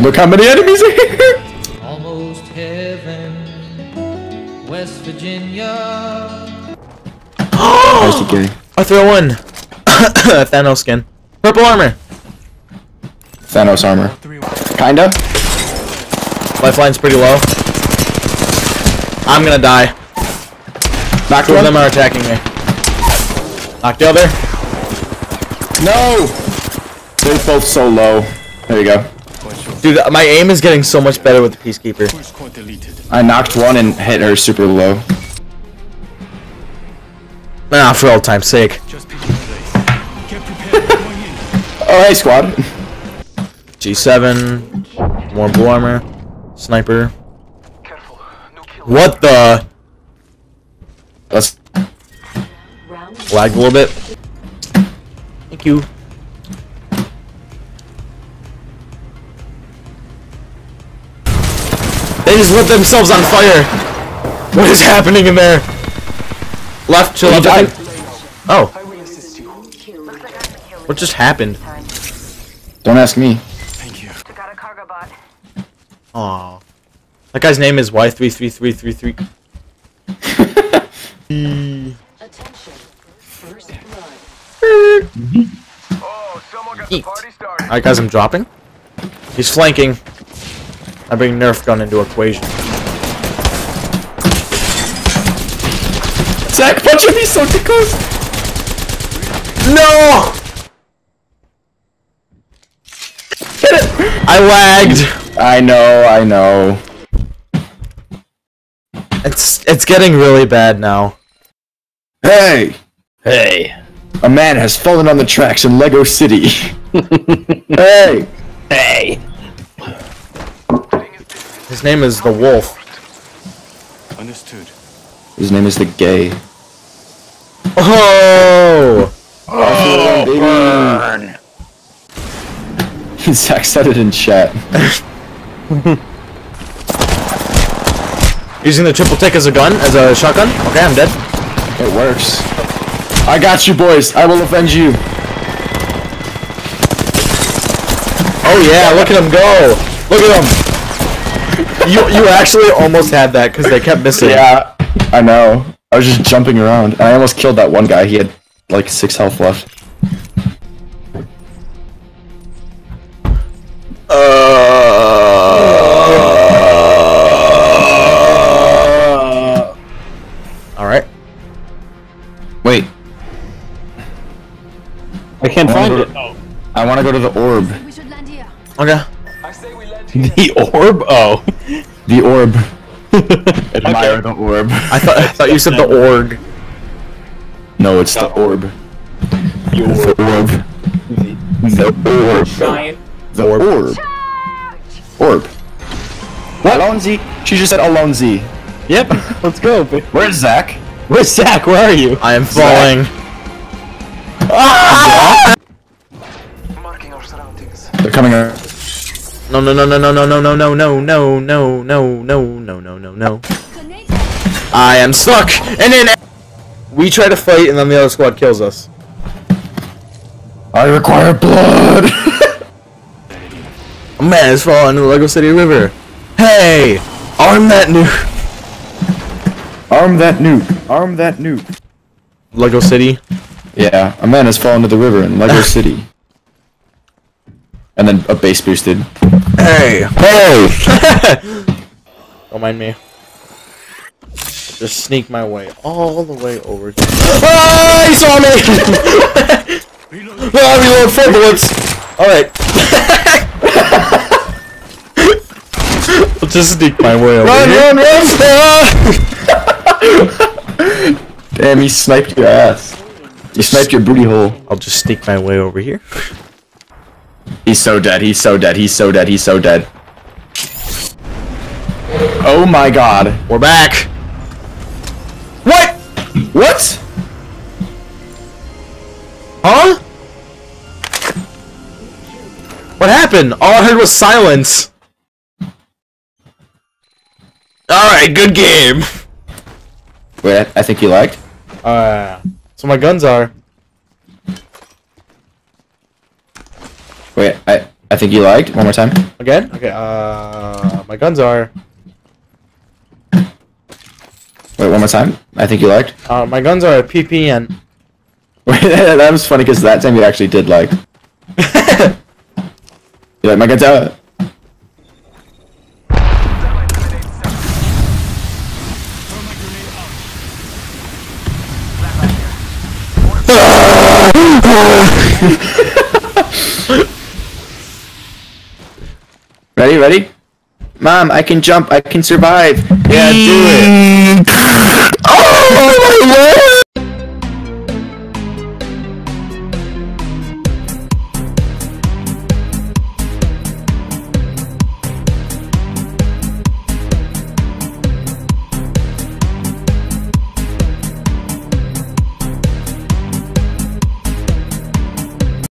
Look how many enemies are here! Almost heaven, West Virginia. Oh! I throw one. Thanos skin. Purple armor. Thanos armor. Kinda. Lifeline's pretty low. I'm gonna die. Knocked one. Two of them are attacking me. Knocked the other. No! They're both so low. There you go. Dude, my aim is getting so much better with the peacekeeper. I knocked one and hit her super low. Nah, for all time's sake. Alright, squad. G7. More blue armor. Sniper. What the? That's lagged a little bit. Thank you. They just lit themselves on fire. What is happening in there? Left to left. Oh. What just happened? Don't ask me. Thank you. Aww. That guy's name is Y33333. Attention. First blood. Oh, someone got the party started. Alright guys, I'm dropping. He's flanking. I bring Nerf gun into equation. Zach, punch him, he's so close! No! Hit it! I lagged! I know. It's getting really bad now. Hey! A man has fallen on the tracks in Lego City. Hey! His name is the Wolf. Understood. His name is the Gay. Oh burn! Zach said it in chat. Using the triple tick as a gun, as a shotgun. Okay, I'm dead. It works. I got you, boys. I will avenge you. Oh yeah, look at him go! Look at him. You actually almost had that because they kept missing. Yeah, I know. I was just jumping around. I almost killed that one guy. He had like 6 health left. All right. Wait. I can't find it. I want to go to the orb. Okay. The orb? Oh. The orb. Admire okay. The orb. I thought you said the org. No, it's the orb. The orb. The orb. What? Alonzi. She just said Alonzi. Yep. Let's go. Where's Zach? Where's Zach? Where are you? I am falling. Ah! Marking our surroundings. They're coming out. No. I am stuck, and then we try to fight, and then the other squad kills us. I require blood. A man has fallen into the Lego City River. Hey, arm that nuke. Arm that nuke. Arm that nuke. Lego City. Yeah, a man has fallen to the river in Lego City. And then a base boosted. Hey! Don't mind me. Just sneak my way all the way over. Ah! He saw me! Reload 4 bullets! Alright. I'll just sneak my way over. Run! Damn, he sniped your ass. He sniped your booty hole. I'll just sneak my way over here. He's so dead. Oh my god. We're back. What? What? Huh? What happened? All I heard was silence. Alright, good game. Wait, I think you lagged? So my guns are... Wait, I I think you lagged. One more time. Again? Okay, my guns are... Wait, one more time. I think you lagged. My guns are a PPN. Wait, that was funny because that time you actually did lag. You're like, my guns out. Ready? Mom, I can jump. I can survive. Yeah, do it.